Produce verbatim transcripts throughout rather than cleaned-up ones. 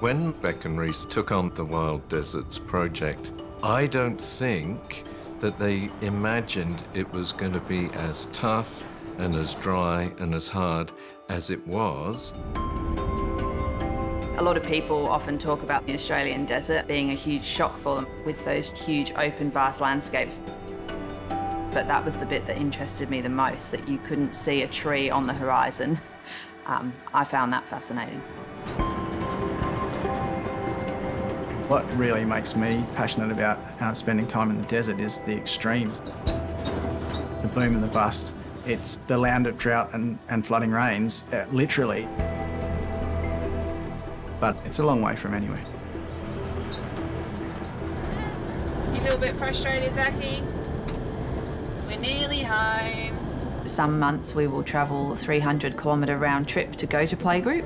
When Beck and Reece took on the Wild Deserts project, I don't think that they imagined it was going to be as tough and as dry and as hard as it was. A lot of people often talk about the Australian desert being a huge shock for them with those huge open vast landscapes. But that was the bit that interested me the most, that you couldn't see a tree on the horizon. Um, I found that fascinating. What really makes me passionate about uh, spending time in the desert is the extremes. The boom and the bust. It's the land of drought and, and flooding rains, uh, literally. But it's a long way from anywhere. You a little bit frustrated, Zaki? We're nearly home. Some months we will travel a three hundred kilometre round trip to go to playgroup.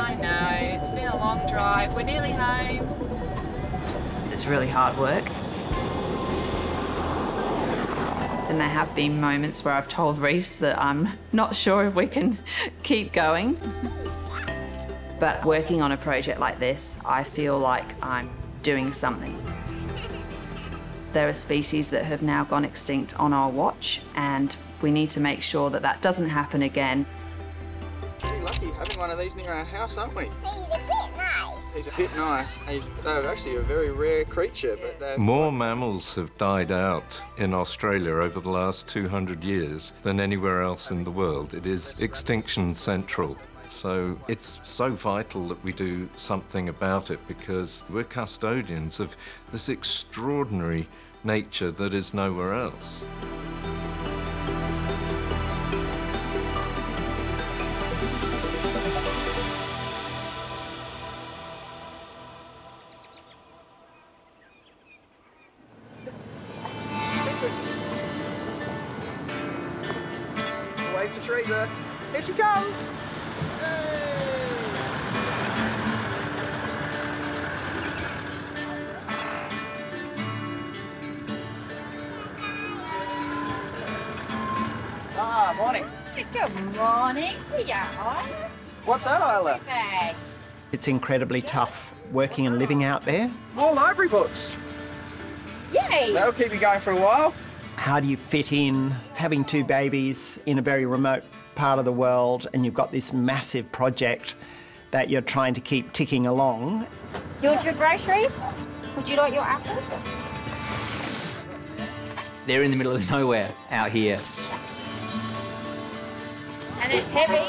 I know, it's been a long drive. We're nearly home. It's really hard work. And there have been moments where I've told Reece that I'm not sure if we can keep going. But working on a project like this, I feel like I'm doing something. There are species that have now gone extinct on our watch, and we need to make sure that that doesn't happen again. Pretty lucky having one of these near our house, aren't we? He's a bit nice. He's a bit nice. He's, they're actually a very rare creature. But more mammals have died out in Australia over the last two hundred years than anywhere else in the world. It is extinction central. So it's so vital that we do something about it, because we're custodians of this extraordinary nature that is nowhere else. Wave to Teresa. Here she comes. Ah, morning. Good morning to you. What's that, Isla? It's incredibly tough working and living out there. More library books. Yay! That'll keep you going for a while. How do you fit in having two babies in a very remote part of the world, and you've got this massive project that you're trying to keep ticking along? You want your groceries? Would you like your apples? They're in the middle of nowhere out here. And it's heavy.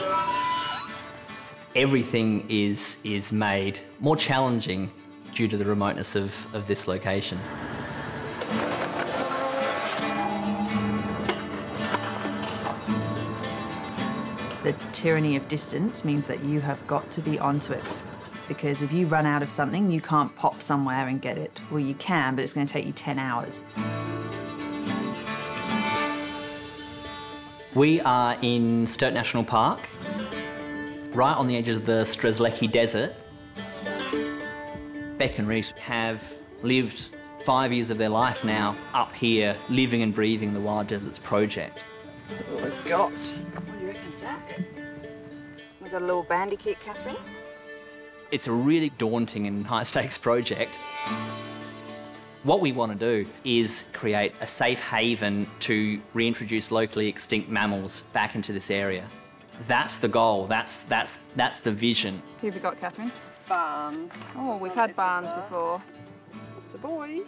Everything is, is made more challenging due to the remoteness of, of this location. The tyranny of distance means that you have got to be onto it, because if you run out of something, you can't pop somewhere and get it. Well, you can, but it's going to take you ten hours. We are in Sturt National Park, right on the edge of the Strzelecki Desert. Beck and Reece have lived five years of their life now up here, living and breathing the Wild Deserts project. That's what we've got. Zach. We've got a little bandicoot, Catherine. It's a really daunting and high-stakes project. What we want to do is create a safe haven to reintroduce locally extinct mammals back into this area. That's the goal. That's that's that's the vision. Who have we got, Catherine? Barnes. Oh, we've had Barnes before. It's a boy.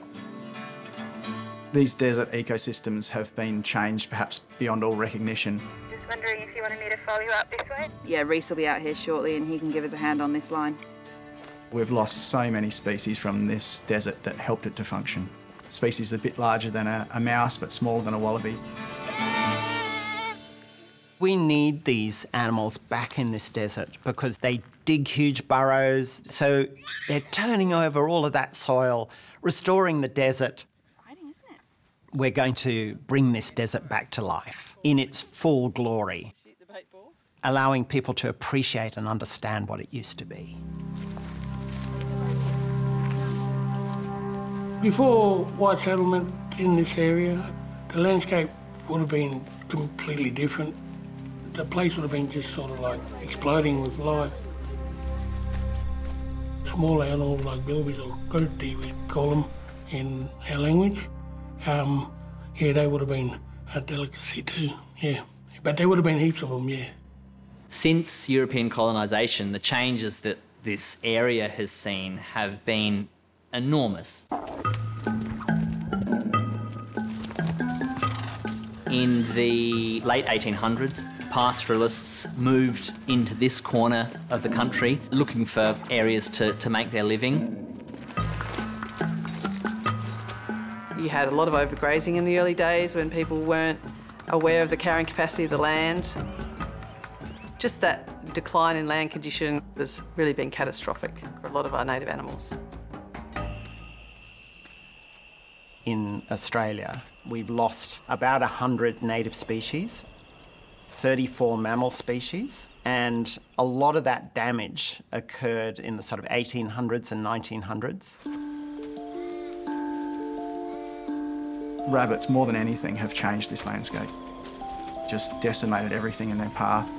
These desert ecosystems have been changed, perhaps beyond all recognition. Wondering if you wanted me to follow you up this way? Yeah, Reece will be out here shortly and he can give us a hand on this line. We've lost so many species from this desert that helped it to function. Species a bit larger than a, a mouse but smaller than a wallaby. We need these animals back in this desert because they dig huge burrows, so they're turning over all of that soil, restoring the desert. We're going to bring this desert back to life in its full glory, allowing people to appreciate and understand what it used to be. Before white settlement in this area, the landscape would have been completely different. The place would have been just sort of like exploding with life. small animals like bilbies or kurti, we call them in our language, um, yeah, they would have been a delicacy too, yeah. But there would have been heaps of them, yeah. Since European colonisation, the changes that this area has seen have been enormous. In the late eighteen hundreds, pastoralists moved into this corner of the country looking for areas to, to make their living. You had a lot of overgrazing in the early days when people weren't aware of the carrying capacity of the land. Just that decline in land condition has really been catastrophic for a lot of our native animals. In Australia, we've lost about one hundred native species, thirty-four mammal species, and a lot of that damage occurred in the sort of eighteen hundreds and nineteen hundreds. Rabbits, more than anything, have changed this landscape. Just decimated everything in their path.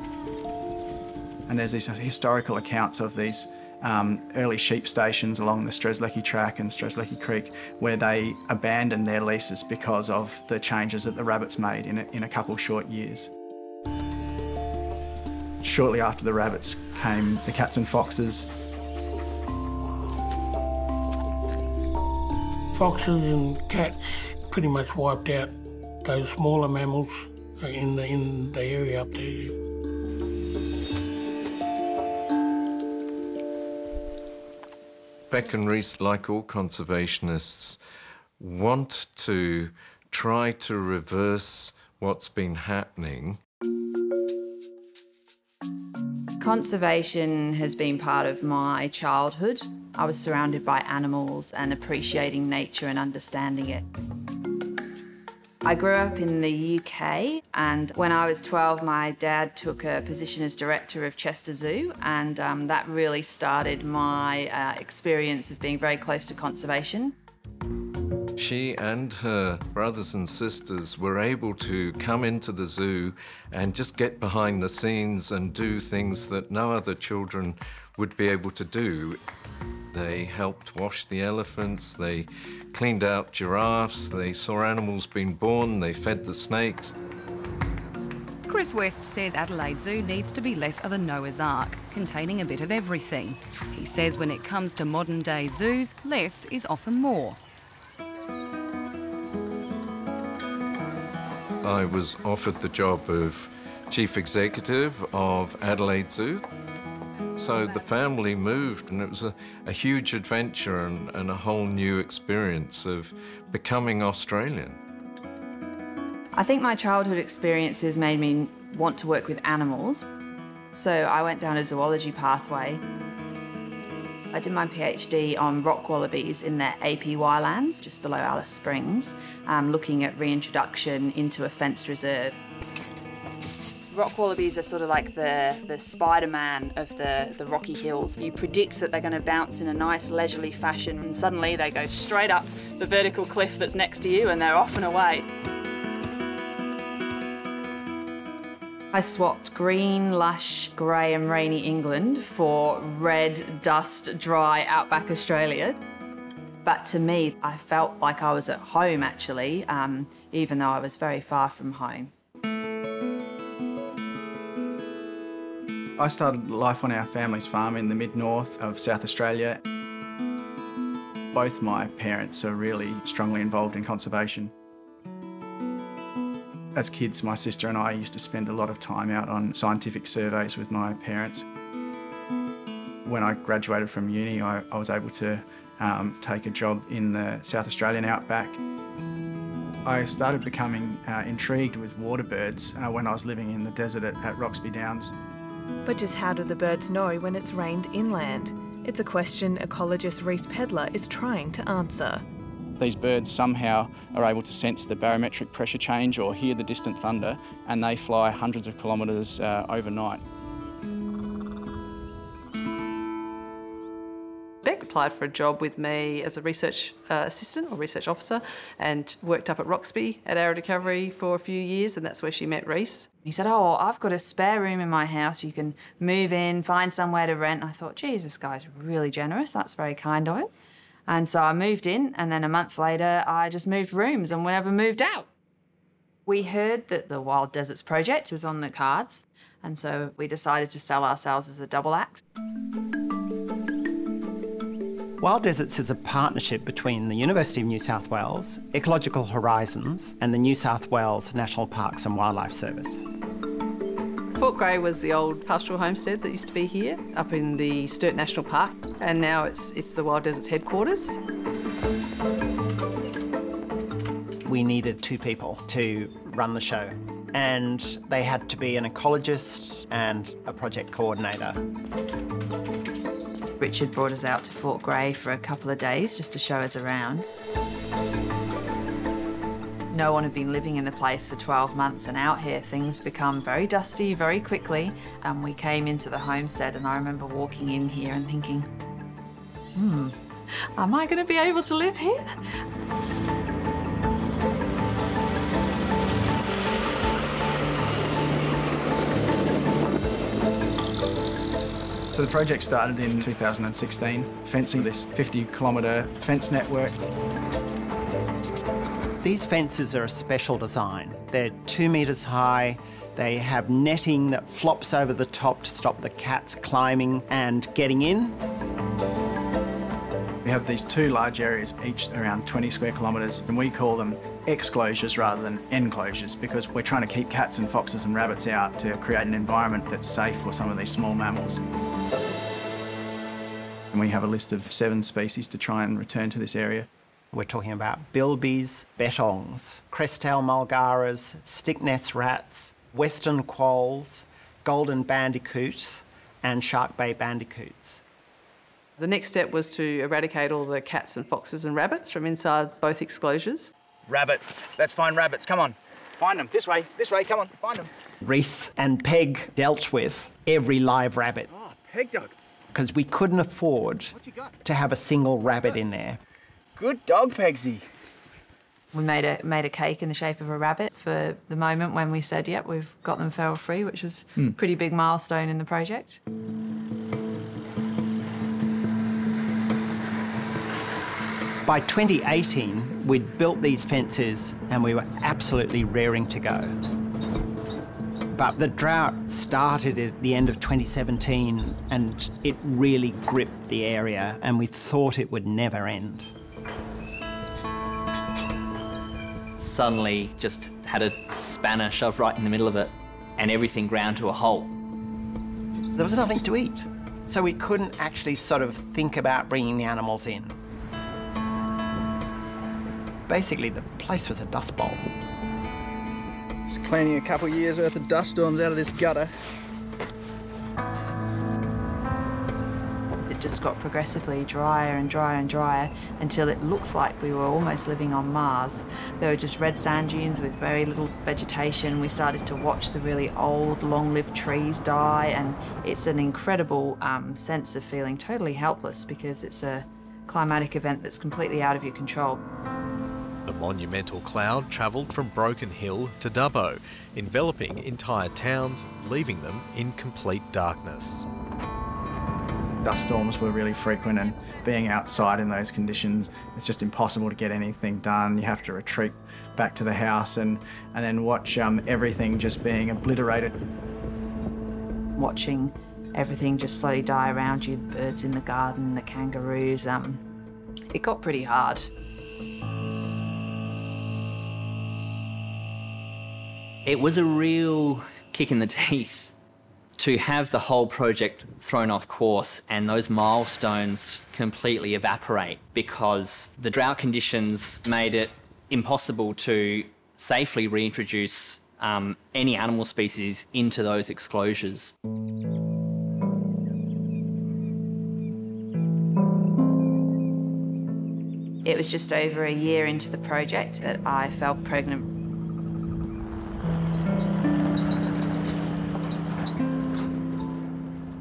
And there's these historical accounts of these um, early sheep stations along the Strzelecki Track and Strzelecki Creek, where they abandoned their leases because of the changes that the rabbits made in a, in a couple short years. Shortly after the rabbits came the cats and foxes. Foxes and cats pretty much wiped out those smaller mammals in the, in the area up there. Beck and Reece, like all conservationists, want to try to reverse what's been happening. Conservation has been part of my childhood. I was surrounded by animals and appreciating nature and understanding it. I grew up in the U K, and when I was twelve, my dad took a position as director of Chester Zoo, and um, that really started my uh, experience of being very close to conservation. She and her brothers and sisters were able to come into the zoo and just get behind the scenes and do things that no other children would be able to do. They helped wash the elephants, they cleaned out giraffes, they saw animals being born, they fed the snakes. Chris West says Adelaide Zoo needs to be less of a Noah's Ark, containing a bit of everything. He says when it comes to modern day zoos, less is often more. I was offered the job of chief executive of Adelaide Zoo. So the family moved, and it was a, a huge adventure and, and a whole new experience of becoming Australian. I think my childhood experiences made me want to work with animals. So I went down a zoology pathway. I did my PhD on rock wallabies in their A P Y lands, just below Alice Springs, um, looking at reintroduction into a fenced reserve. Rock wallabies are sort of like the, the Spider-Man of the, the Rocky Hills. You predict that they're going to bounce in a nice leisurely fashion, and suddenly they go straight up the vertical cliff that's next to you and they're off and away. I swapped green, lush, grey and rainy England for red, dust, dry, outback Australia. But to me, I felt like I was at home actually, um, even though I was very far from home. I started life on our family's farm in the mid-north of South Australia. Both my parents are really strongly involved in conservation. As kids, my sister and I used to spend a lot of time out on scientific surveys with my parents. When I graduated from uni, I, I was able to um, take a job in the South Australian outback. I started becoming uh, intrigued with water birds uh, when I was living in the desert at, at Roxby Downs. But just how do the birds know when it's rained inland? It's a question ecologist Reece Pedler is trying to answer. These birds somehow are able to sense the barometric pressure change or hear the distant thunder, and they fly hundreds of kilometres uh, overnight. Beck applied for a job with me as a research uh, assistant or research officer, and worked up at Roxby at Arid Recovery for a few years, and that's where she met Reece. He said, oh, I've got a spare room in my house, you can move in, find somewhere to rent. And I thought, geez, this guy's really generous, that's very kind of him. And so I moved in, and then a month later I just moved rooms and we never moved out. We heard that the Wild Deserts project was on the cards, and so we decided to sell ourselves as a double act. Wild Deserts is a partnership between the University of New South Wales, Ecological Horizons, and the New South Wales National Parks and Wildlife Service. Fort Grey was the old pastoral homestead that used to be here, up in the Sturt National Park, and now it's, it's the Wild Deserts headquarters. We needed two people to run the show, and they had to be an ecologist and a project coordinator. Richard brought us out to Fort Grey for a couple of days just to show us around. No one had been living in the place for twelve months, and out here things become very dusty very quickly, and we came into the homestead and I remember walking in here and thinking, hmm, am I going to be able to live here? So the project started in two thousand sixteen, fencing this fifty kilometre fence network. These fences are a special design. They're two metres high, they have netting that flops over the top to stop the cats climbing and getting in. We have these two large areas, each around twenty square kilometres, and we call them exclosures rather than enclosures because we're trying to keep cats and foxes and rabbits out to create an environment that's safe for some of these small mammals. And we have a list of seven species to try and return to this area. We're talking about bilbies, bettongs, crest-tailed mulgaras, stick-nest rats, western quolls, golden bandicoots and Shark Bay bandicoots. The next step was to eradicate all the cats and foxes and rabbits from inside both exclosures. Rabbits. Let's find rabbits. Come on. Find them. This way. This way. Come on. Find them. Reece and Peg dealt with every live rabbit. Oh, Peg dog. Because we couldn't afford to have a single rabbit in there. Good dog, Pegsy. We made a, made a cake in the shape of a rabbit for the moment when we said, yep, we've got them feral free, which was mm. a pretty big milestone in the project. By twenty eighteen, we'd built these fences and we were absolutely raring to go. But the drought started at the end of twenty seventeen and it really gripped the area and we thought it would never end. Suddenly just had a spanner shoved right in the middle of it and everything ground to a halt. There was nothing to eat, so we couldn't actually sort of think about bringing the animals in. Basically, the place was a dust bowl. Just cleaning a couple of years' worth of dust storms out of this gutter. It just got progressively drier and drier and drier until it looked like we were almost living on Mars. There were just red sand dunes with very little vegetation. We started to watch the really old, long-lived trees die, and it's an incredible um, sense of feeling totally helpless because it's a climatic event that's completely out of your control. The monumental cloud travelled from Broken Hill to Dubbo, enveloping entire towns, leaving them in complete darkness. Dust storms were really frequent, and being outside in those conditions, it's just impossible to get anything done. You have to retreat back to the house and, and then watch um, everything just being obliterated. Watching everything just slowly die around you, the birds in the garden, the kangaroos, um, it got pretty hard. It was a real kick in the teeth to have the whole project thrown off course and those milestones completely evaporate because the drought conditions made it impossible to safely reintroduce um, any animal species into those exclosures. It was just over a year into the project that I fell pregnant.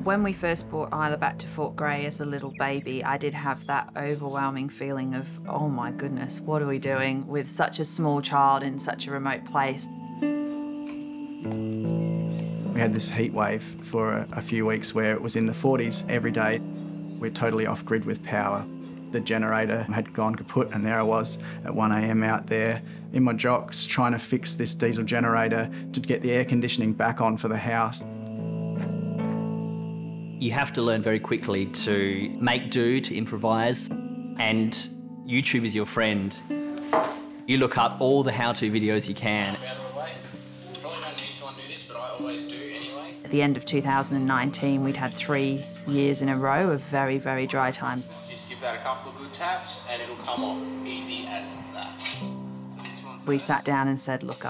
When we first brought Isla back to Fort Grey as a little baby, I did have that overwhelming feeling of, oh my goodness, what are we doing with such a small child in such a remote place? We had this heat wave for a, a few weeks where it was in the forties every day. We're totally off grid with power. The generator had gone kaput and there I was at one A M out there in my jocks trying to fix this diesel generator to get the air conditioning back on for the house. You have to learn very quickly to make do, to improvise, and YouTube is your friend. You look up all the how-to videos you can. At the end of two thousand nineteen, we'd had three years in a row of very, very dry times. Just give that a couple of good taps and it'll come off easy as that. We sat down and said, look,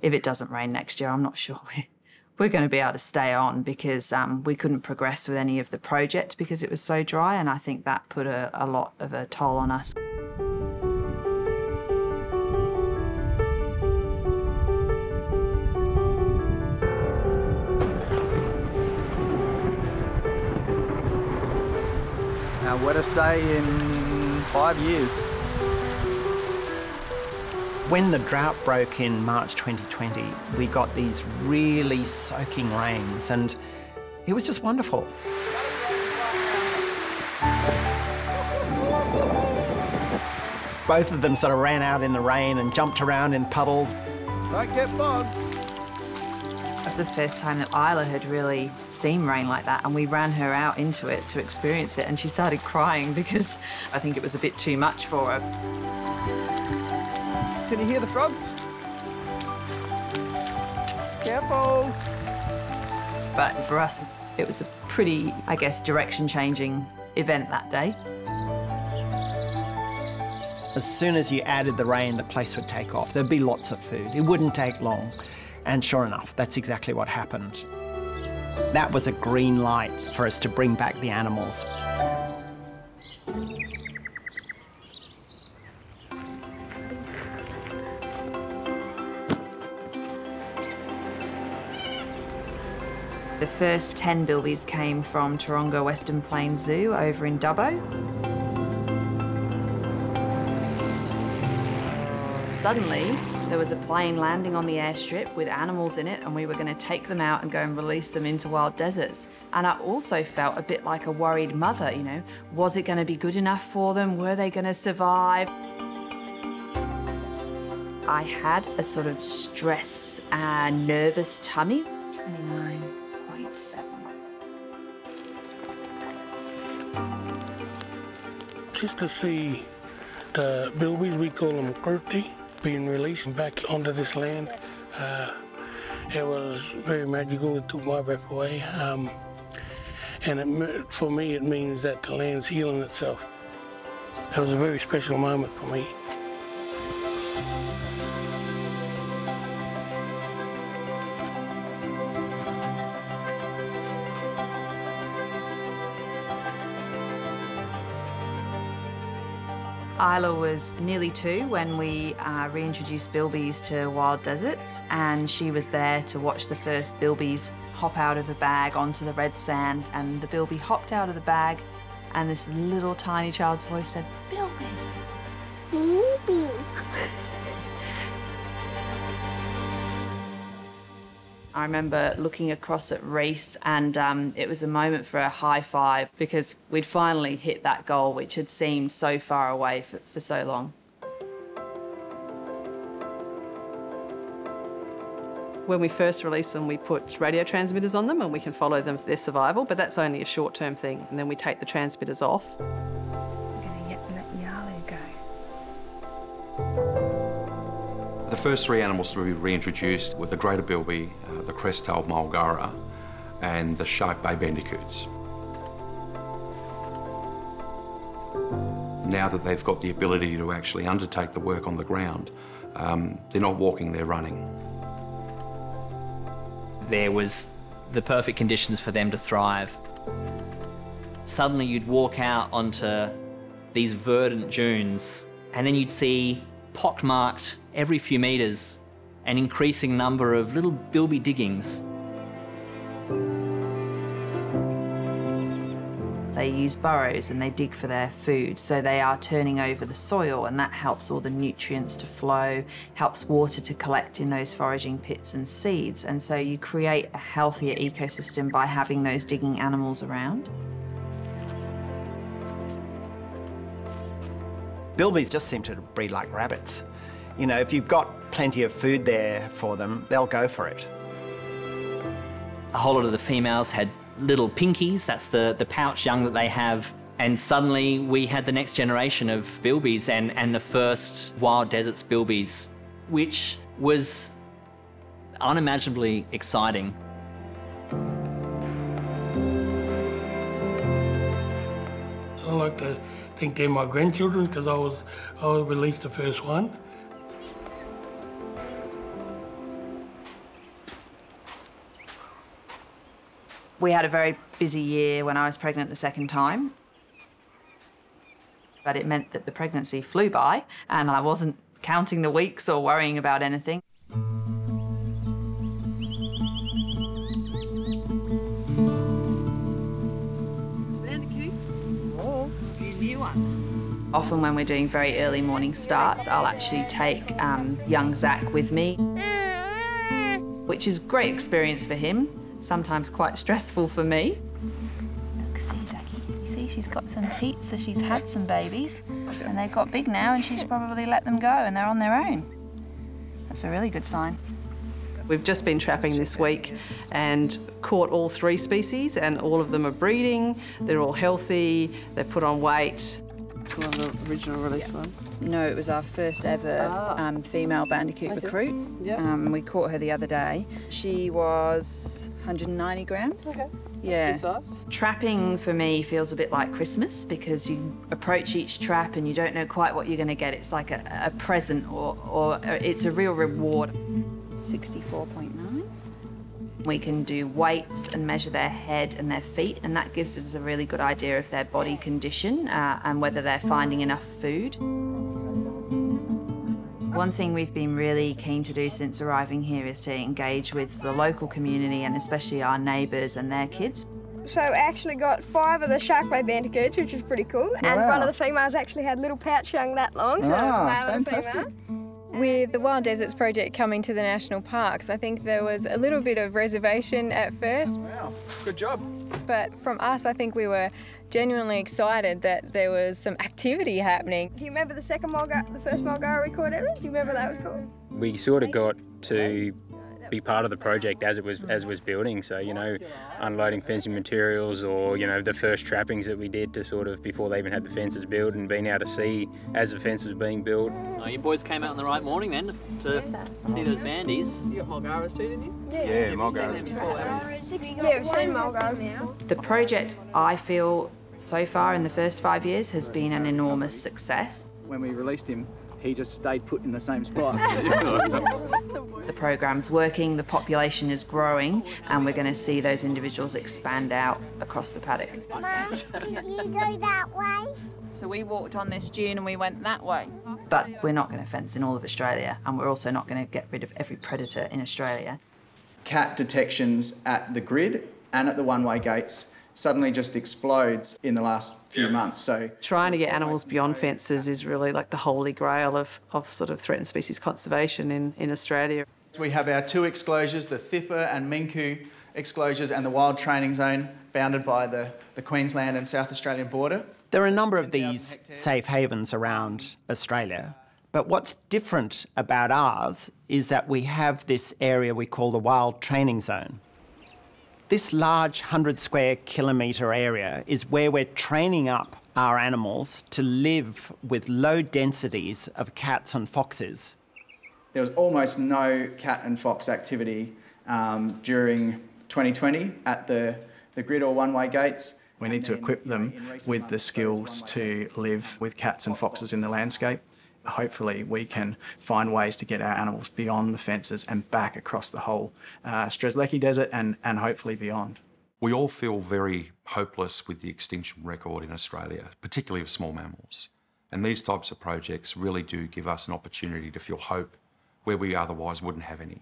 if it doesn't rain next year, I'm not sure we we're going to be able to stay on, because um, we couldn't progress with any of the project because it was so dry, and I think that put a, a lot of a toll on us. Our wettest day in five years. When the drought broke in March twenty twenty, we got these really soaking rains and it was just wonderful. Both of them sort of ran out in the rain and jumped around in puddles. Don't get bogged. It was the first time that Isla had really seen rain like that, and we ran her out into it to experience it, and she started crying because I think it was a bit too much for her. Can you hear the frogs? Careful! But for us, it was a pretty, I guess, direction-changing event that day. As soon as you added the rain, the place would take off. There'd be lots of food. It wouldn't take long. And sure enough, that's exactly what happened. That was a green light for us to bring back the animals. The first ten bilbies came from Taronga Western Plains Zoo over in Dubbo. Suddenly, there was a plane landing on the airstrip with animals in it, and we were going to take them out and go and release them into Wild Deserts. And I also felt a bit like a worried mother, you know. Was it going to be good enough for them? Were they going to survive? I had a sort of stress and nervous tummy. Just to see the bilbies, we call them Kurti, being released back onto this land. Uh, it was very magical. It took my breath away. Um, and it, for me, it means that the land's healing itself. It was a very special moment for me. Isla was nearly two when we uh, reintroduced bilbies to Wild Deserts, and she was there to watch the first bilbies hop out of the bag onto the red sand. And the bilby hopped out of the bag, and this little tiny child's voice said, "Bilby, bilby." I remember looking across at Reece, and um, it was a moment for a high five because we'd finally hit that goal, which had seemed so far away for, for so long. When we first release them, we put radio transmitters on them and we can follow them for their survival, but that's only a short-term thing, and then we take the transmitters off. The first three animals to be reintroduced were the greater bilby, uh, the crest-tailed mulgara, and the Shark Bay bandicoots. Now that they've got the ability to actually undertake the work on the ground, um, they're not walking, they're running. There was the perfect conditions for them to thrive. Suddenly you'd walk out onto these verdant dunes, and then you'd see pockmarked every few metres, an increasing number of little bilby diggings. They use burrows and they dig for their food, so they are turning over the soil, and that helps all the nutrients to flow, helps water to collect in those foraging pits and seeds, and so you create a healthier ecosystem by having those digging animals around. Bilbies just seem to breed like rabbits. You know, if you've got plenty of food there for them, they'll go for it. A whole lot of the females had little pinkies, that's the, the pouch young that they have, and suddenly we had the next generation of bilbies and, and the first Wild Deserts bilbies, which was unimaginably exciting. I like to think they're my grandchildren because I was, I was released the first one. We had a very busy year when I was pregnant the second time. But it meant that the pregnancy flew by and I wasn't counting the weeks or worrying about anything. Bandicoot? Oh, you new one. Often when we're doing very early morning starts, I'll actually take um, young Zach with me, which is a great experience for him. Sometimes quite stressful for me. Look, see, Zaki, you see she's got some teats, so she's had some babies, and they've got big now, and she's probably let them go, and they're on their own. That's a really good sign. We've just been trapping this week and caught all three species, and all of them are breeding, they're all healthy, they've put on weight. One of the original release yeah. ones? No, it was our first ever ah. um, female bandicoot I recruit. Yeah. Um, we caught her the other day. She was one hundred ninety grams. Okay. Yeah. That's good size. Trapping for me feels a bit like Christmas because you approach each trap and you don't know quite what you're going to get. It's like a, a present or, or it's a real reward. sixty-four point nine. We can do weights and measure their head and their feet, and that gives us a really good idea of their body condition uh, and whether they're finding enough food. One thing we've been really keen to do since arriving here is to engage with the local community and especially our neighbours and their kids. So I actually got five of the Shark Bay bandicoots, which is pretty cool, and wow. one of the females actually had little pouch young that long, so wow, that was male fantastic. And female. With the Wild Deserts project coming to the national parks, I think there was a little bit of reservation at first. Wow, good job. But from us, I think we were genuinely excited that there was some activity happening. Do you remember the second Mulgara, the first Mulgara we caught, Ellie? Do you remember that was called? We sort of got to be part of the project as it was as was building, so you know, unloading fencing materials or you know the first trappings that we did to sort of before they even had the fences built and being able to see as the fence was being built. So you boys came out on the right morning then to see those bandies. You got Mulgaras too, didn't you? Yeah, yeah, yeah Mulgaras. Yeah, we've seen Mulgaras now. The project I feel so far in the first five years has been an enormous success. When we released him, he just stayed put in the same spot. The program's working, the population is growing, and we're going to see those individuals expand out across the paddock. Mum, did you go that way? So we walked on this dune and we went that way. But we're not going to fence in all of Australia, and we're also not going to get rid of every predator in Australia. Cat detections at the grid and at the one-way gates suddenly just explodes in the last few months. So trying to get animals beyond fences is really like the holy grail of, of sort of threatened species conservation in, in Australia. We have our two exclosures, the Thipper and Minku exclosures and the wild training zone bounded by the, the Queensland and South Australian border. There are a number of these safe havens around Australia, but what's different about ours is that we have this area we call the wild training zone. This large one hundred square kilometre area is where we're training up our animals to live with low densities of cats and foxes. There was almost no cat and fox activity um, during twenty twenty at the, the grid or one-way gates. We need to equip them with the skills to live with cats and foxes in the landscape. Hopefully we can find ways to get our animals beyond the fences and back across the whole uh, Strzelecki Desert and, and hopefully beyond. We all feel very hopeless with the extinction record in Australia, particularly of small mammals. And these types of projects really do give us an opportunity to feel hope where we otherwise wouldn't have any.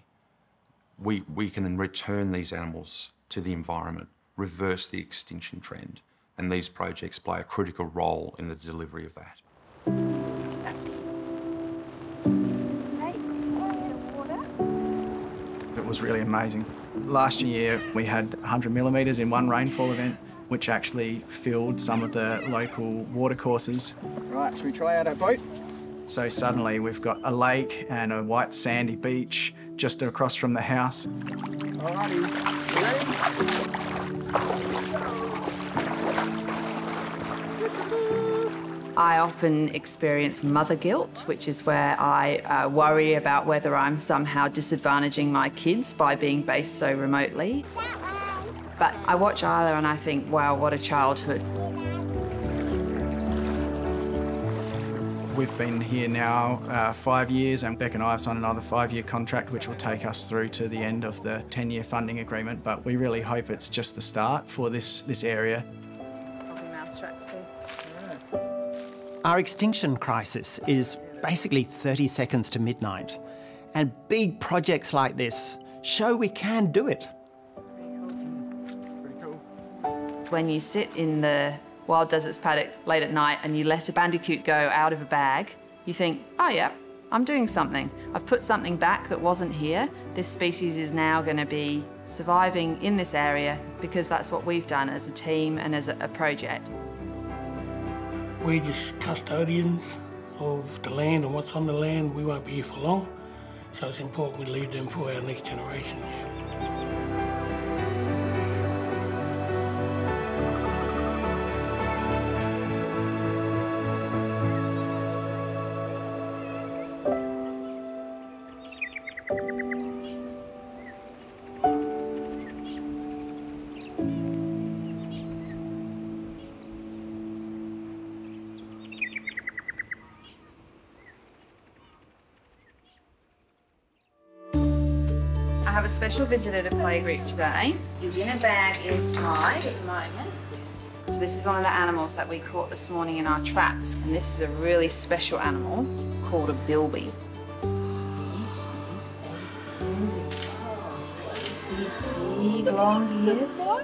We, we can return these animals to the environment, reverse the extinction trend, and these projects play a critical role in the delivery of that. It was really amazing. Last year we had one hundred millimetres in one rainfall event, which actually filled some of the local watercourses. Right, should we try out our boat? So suddenly we've got a lake and a white sandy beach just across from the house. Alrighty, ready? I often experience mother guilt, which is where I uh, worry about whether I'm somehow disadvantaging my kids by being based so remotely. But I watch Isla and I think, wow, what a childhood. We've been here now uh, five years and Beck and I have signed another five-year contract which will take us through to the end of the ten-year funding agreement, but we really hope it's just the start for this, this area. Probably mouse tracks too. Yeah. Our extinction crisis is basically thirty seconds to midnight, and big projects like this show we can do it. When you sit in the Wild Deserts paddock late at night and you let a bandicoot go out of a bag, you think, oh yeah, I'm doing something. I've put something back that wasn't here. This species is now going to be surviving in this area because that's what we've done as a team and as a project. We're just custodians of the land and what's on the land. We won't be here for long, so it's important we leave them for our next generation here. I have a special visitor to playgroup today. He's in a bag inside at the moment. So this is one of the animals that we caught this morning in our traps, and this is a really special animal called a bilby. So this is a bilby. This is big, long ears. Oh,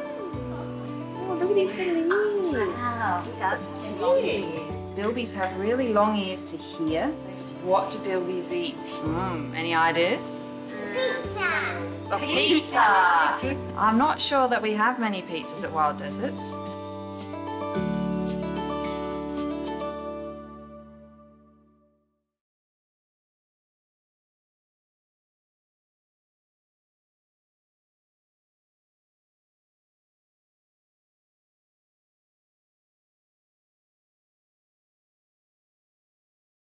look at his little ears. Wow, that's cute. Bilbies have really long ears to hear. What do bilbies eat? Mm, any ideas? Pizza! A pizza! I'm not sure that we have many pizzas at Wild Deserts.